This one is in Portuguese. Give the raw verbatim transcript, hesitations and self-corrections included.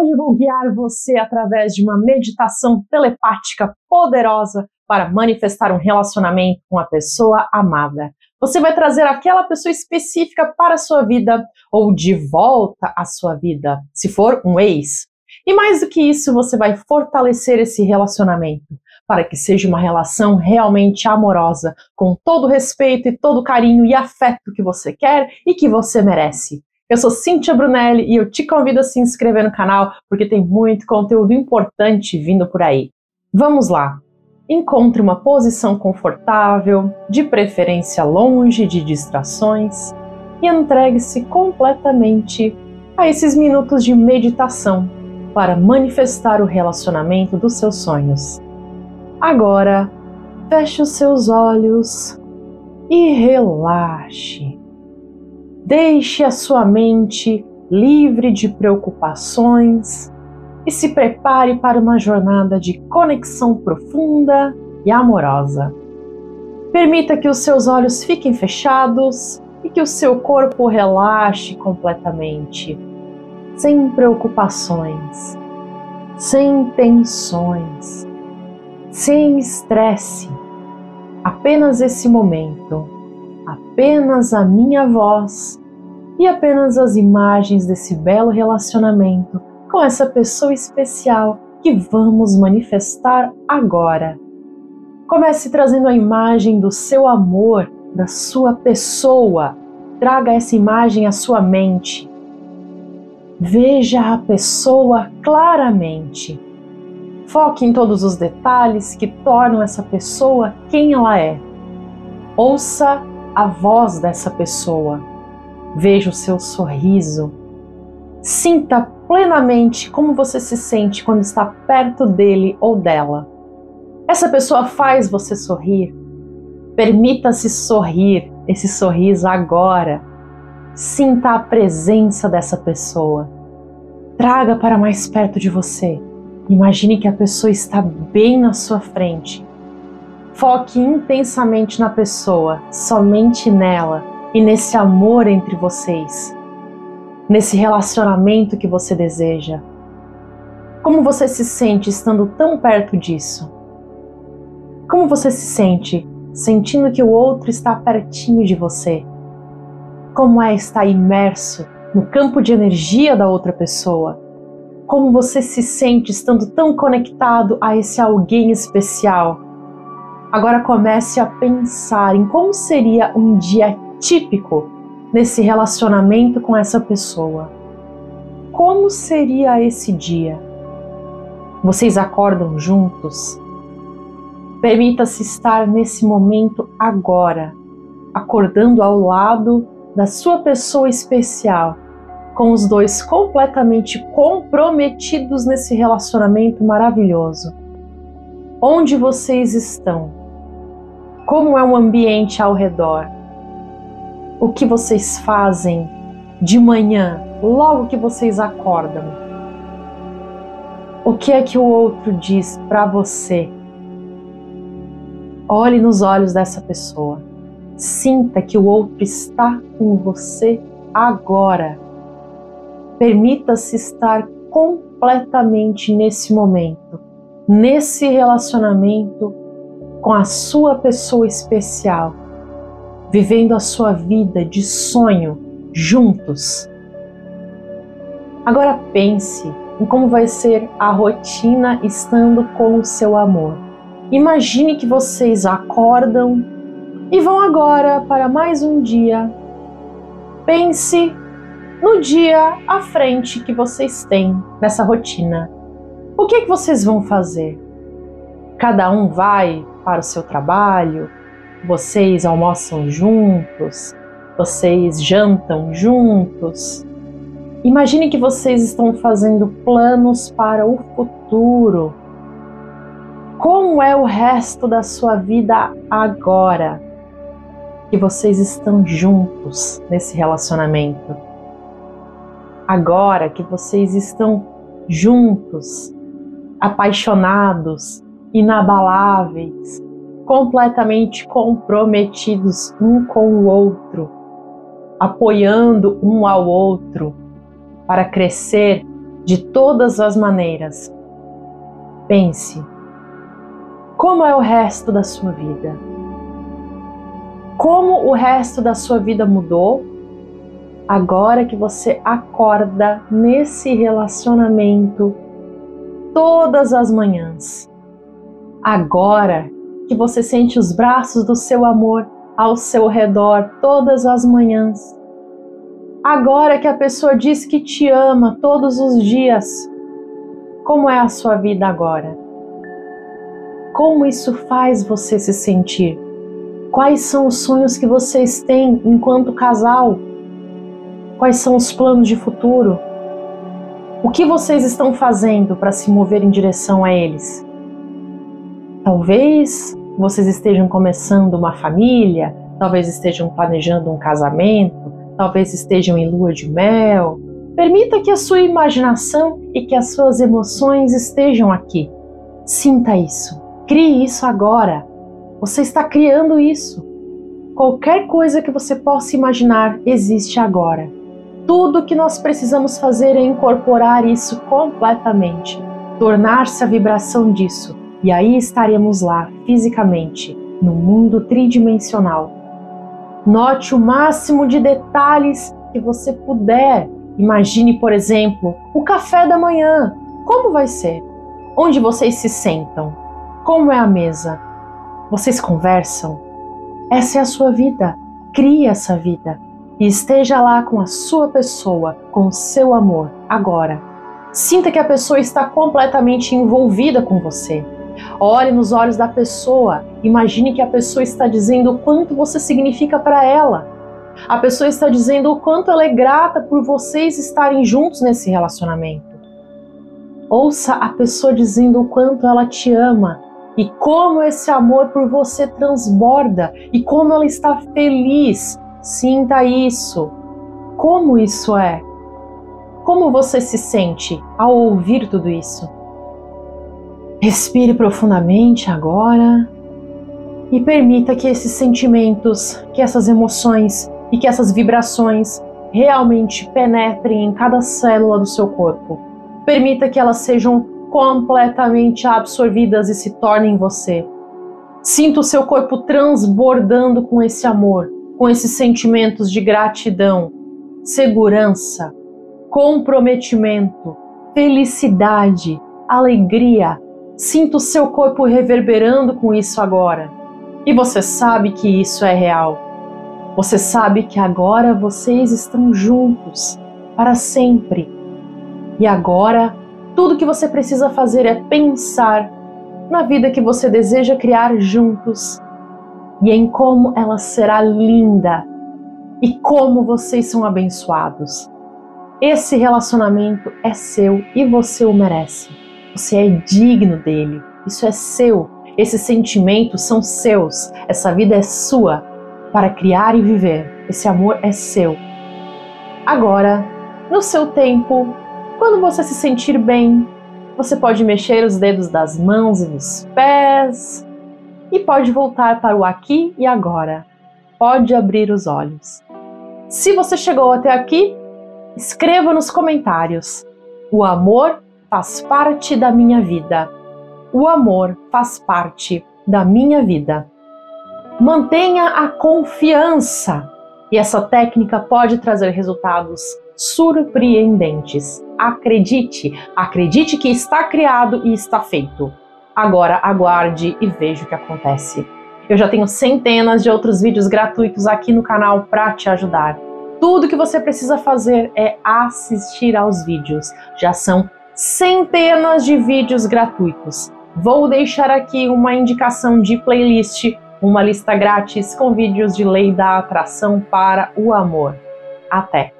Hoje vou guiar você através de uma meditação telepática poderosa para manifestar um relacionamento com a pessoa amada. Você vai trazer aquela pessoa específica para a sua vida ou de volta à sua vida, se for um ex. E mais do que isso, você vai fortalecer esse relacionamento para que seja uma relação realmente amorosa, com todo o respeito e todo o carinho e afeto que você quer e que você merece. Eu sou Cíntia Brunelli e eu te convido a se inscrever no canal porque tem muito conteúdo importante vindo por aí. Vamos lá! Encontre uma posição confortável, de preferência longe de distrações, e entregue-se completamente a esses minutos de meditação para manifestar o relacionamento dos seus sonhos. Agora, feche os seus olhos e relaxe. Deixe a sua mente livre de preocupações e se prepare para uma jornada de conexão profunda e amorosa. Permita que os seus olhos fiquem fechados e que o seu corpo relaxe completamente, sem preocupações, sem tensões, sem estresse, apenas esse momento. Apenas a minha voz e apenas as imagens desse belo relacionamento com essa pessoa especial que vamos manifestar agora. Comece trazendo a imagem do seu amor, da sua pessoa. Traga essa imagem à sua mente. Veja a pessoa claramente. Foque em todos os detalhes que tornam essa pessoa quem ela é. Ouça a voz dessa pessoa, veja o seu sorriso, sinta plenamente como você se sente quando está perto dele ou dela. Essa pessoa faz você sorrir, permita-se sorrir, esse sorriso agora, sinta a presença dessa pessoa, traga para mais perto de você, imagine que a pessoa está bem na sua frente. Foque intensamente na pessoa, somente nela e nesse amor entre vocês, nesse relacionamento que você deseja. Como você se sente estando tão perto disso? Como você se sente sentindo que o outro está pertinho de você? Como é estar imerso no campo de energia da outra pessoa? Como você se sente estando tão conectado a esse alguém especial? Agora comece a pensar em como seria um dia típico nesse relacionamento com essa pessoa. Como seria esse dia? Vocês acordam juntos? Permita-se estar nesse momento agora, acordando ao lado da sua pessoa especial, com os dois completamente comprometidos nesse relacionamento maravilhoso. Onde vocês estão? Como é o ambiente ao redor? O que vocês fazem de manhã, logo que vocês acordam? O que é que o outro diz para você? Olhe nos olhos dessa pessoa. Sinta que o outro está com você agora. Permita-se estar completamente nesse momento, nesse relacionamento com a sua pessoa especial, vivendo a sua vida de sonho juntos. Agora pense em como vai ser a rotina estando com o seu amor. Imagine que vocês acordam e vão agora para mais um dia. Pense no dia à frente que vocês têm nessa rotina. O que é que vocês vão fazer? Cada um vai para o seu trabalho, vocês almoçam juntos, vocês jantam juntos. Imagine que vocês estão fazendo planos para o futuro. Como é o resto da sua vida agora? Que vocês estão juntos nesse relacionamento. Agora que vocês estão juntos, apaixonados, inabaláveis, completamente comprometidos um com o outro, apoiando um ao outro para crescer de todas as maneiras. Pense, como é o resto da sua vida? Como o resto da sua vida mudou agora que você acorda nesse relacionamento todas as manhãs? Agora que você sente os braços do seu amor ao seu redor todas as manhãs. Agora que a pessoa diz que te ama todos os dias, como é a sua vida agora? Como isso faz você se sentir? Quais são os sonhos que vocês têm enquanto casal? Quais são os planos de futuro? O que vocês estão fazendo para se mover em direção a eles? Talvez vocês estejam começando uma família, talvez estejam planejando um casamento, talvez estejam em lua de mel. Permita que a sua imaginação e que as suas emoções estejam aqui. Sinta isso. Crie isso agora. Você está criando isso. Qualquer coisa que você possa imaginar existe agora. Tudo o que nós precisamos fazer é incorporar isso completamente, tornar-se a vibração disso. E aí estaremos lá, fisicamente, no mundo tridimensional. Note o máximo de detalhes que você puder. Imagine, por exemplo, o café da manhã. Como vai ser? Onde vocês se sentam? Como é a mesa? Vocês conversam? Essa é a sua vida. Crie essa vida. E esteja lá com a sua pessoa, com o seu amor, agora. Sinta que a pessoa está completamente envolvida com você. Olhe nos olhos da pessoa, imagine que a pessoa está dizendo o quanto você significa para ela. A pessoa está dizendo o quanto ela é grata por vocês estarem juntos nesse relacionamento. Ouça a pessoa dizendo o quanto ela te ama e como esse amor por você transborda e como ela está feliz. Sinta isso. Como isso é? Como você se sente ao ouvir tudo isso? Respire profundamente agora e permita que esses sentimentos, que essas emoções e que essas vibrações realmente penetrem em cada célula do seu corpo. Permita que elas sejam completamente absorvidas e se tornem você. Sinta o seu corpo transbordando com esse amor, com esses sentimentos de gratidão, segurança, comprometimento, felicidade, alegria. Sinta o seu corpo reverberando com isso agora. E você sabe que isso é real. Você sabe que agora vocês estão juntos, para sempre. E agora, tudo que você precisa fazer é pensar na vida que você deseja criar juntos e em como ela será linda e como vocês são abençoados. Esse relacionamento é seu e você o merece. Você é digno dele, isso é seu, esses sentimentos são seus, essa vida é sua, para criar e viver, esse amor é seu. Agora, no seu tempo, quando você se sentir bem, você pode mexer os dedos das mãos e dos pés, e pode voltar para o aqui e agora, pode abrir os olhos. Se você chegou até aqui, escreva nos comentários, o amor faz parte da minha vida. O amor faz parte da minha vida. Mantenha a confiança. E essa técnica pode trazer resultados surpreendentes. Acredite, acredite que está criado e está feito. Agora aguarde e veja o que acontece. Eu já tenho centenas de outros vídeos gratuitos aqui no canal para te ajudar. Tudo que você precisa fazer é assistir aos vídeos. Já são centenas de vídeos gratuitos. Vou deixar aqui uma indicação de playlist, uma lista grátis com vídeos de lei da atração para o amor. Até!